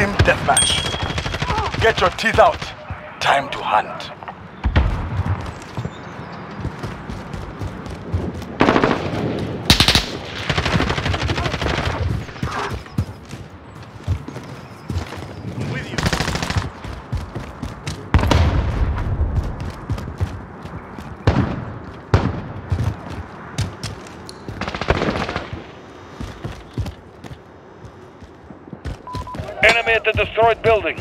Team deathmatch. Get your teeth out. Time to hunt. Enemy at the destroyed building.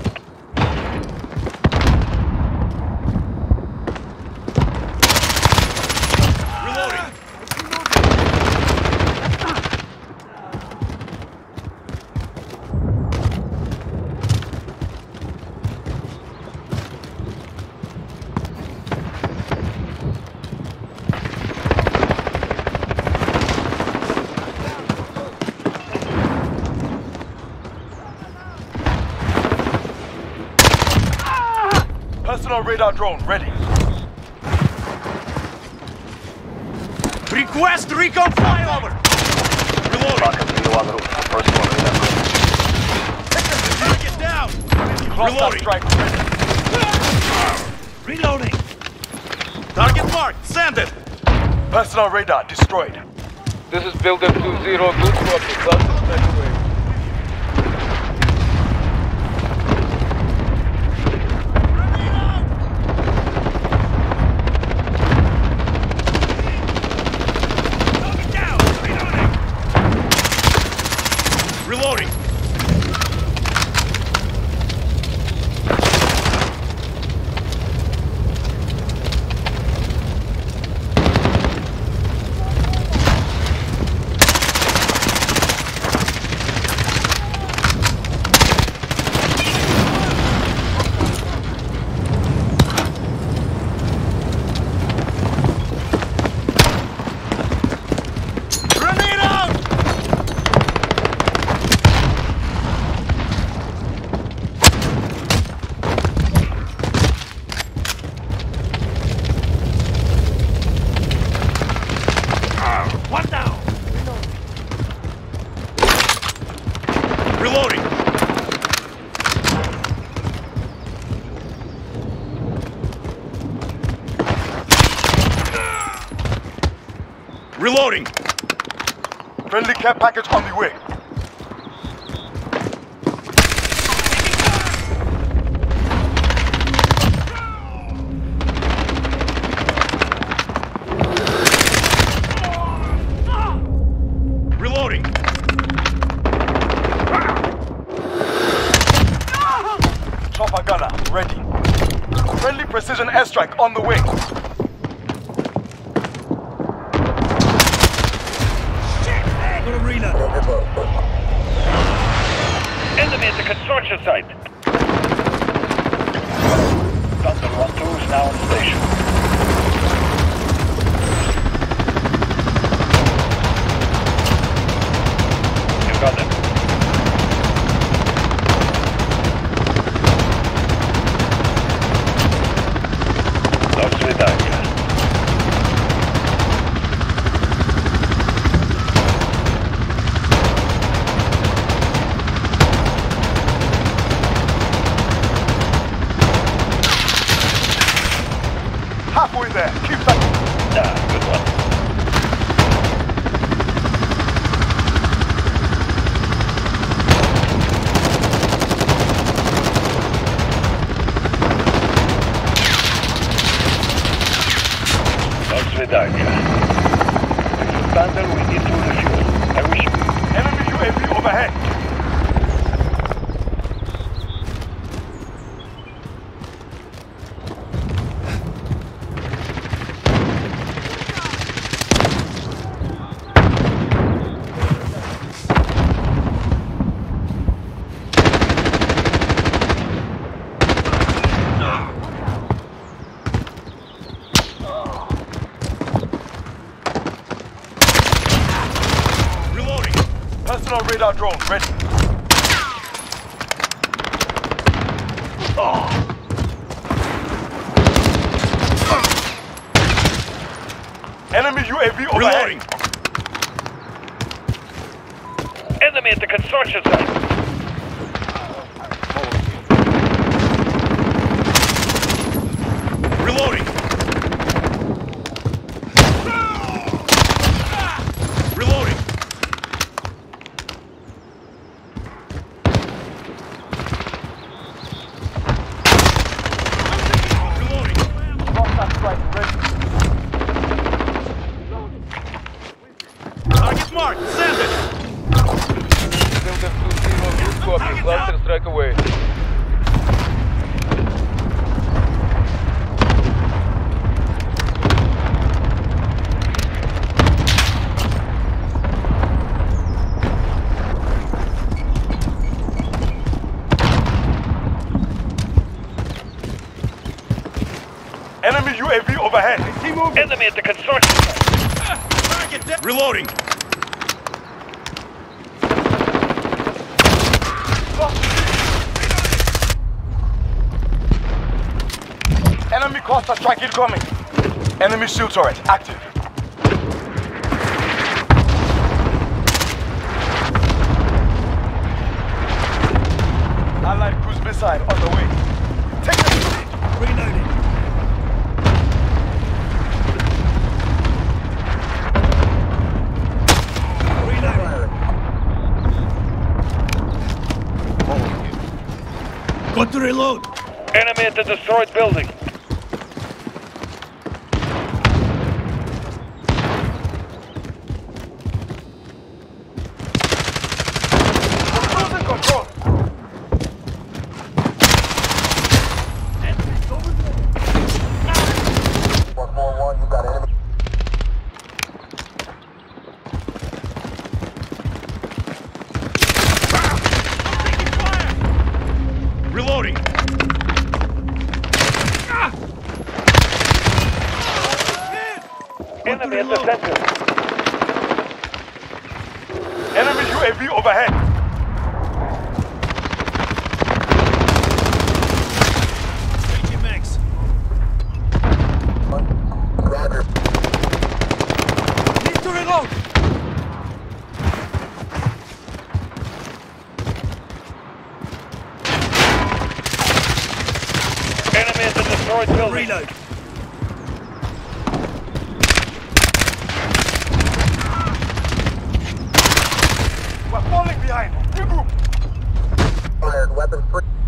Reloading. Personal radar drone ready. Request recon flyover. Reloading. Personal radar drone. Target down. Reloading. Reloading. Target marked. Send it. Personal radar destroyed. This is Builder 20. Good to up the reloading. Friendly care package on the way. Reloading. Chopper gunner ready. Friendly precision airstrike on the way. Enemy at the construction site. Thunder 1-2 is now in station. You got them. До свидания. Halfway there, keep that. Nah, good one. До свидания. Thunder, we need to refuel. I wish you. Enemy UAV overhead. Personal radar drone ready. Oh. Enemy UAV overhead. Enemy at the construction site. UAV overhead. Enemy at the construction site. Reloading. Enemy cluster strike incoming. Enemy shield turret active. Allied cruise missile on the way. Take the lead. Reloading. Reloading. Got to reload. Enemy at the destroyed building. Enemy at the center. Enemy UAV overhead. Agent Max. Roger. Need to reload. Enemy at the destroyed building. Reload. Falling behind! Regroup! Fired weapon free.